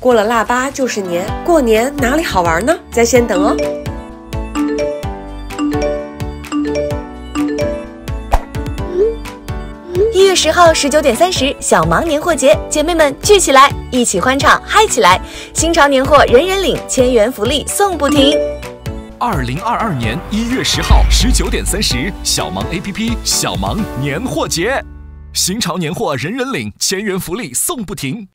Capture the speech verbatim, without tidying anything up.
过了腊八就是年，过年哪里好玩呢？在线等哦。一月十号十九点三十，小芒年货节，姐妹们聚起来，一起欢唱嗨起来！新潮年货人人领，千元福利送不停。二零二二年一月十号十九点三十，小芒 A P P 小芒年货节，新潮年货人人领，千元福利送不停。